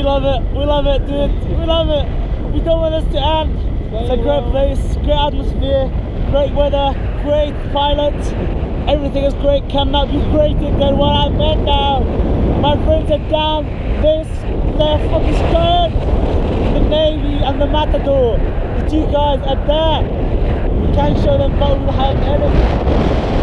We love it. We love it, dude. We love it. We don't want this to end. It's a great place, great atmosphere, great weather, great pilots. Everything is great. Cannot be greater than what I'm at now. My friends are down. They're fucking scared. The Navy and the Matador. The two guys are there. We can't show them, but we have anything.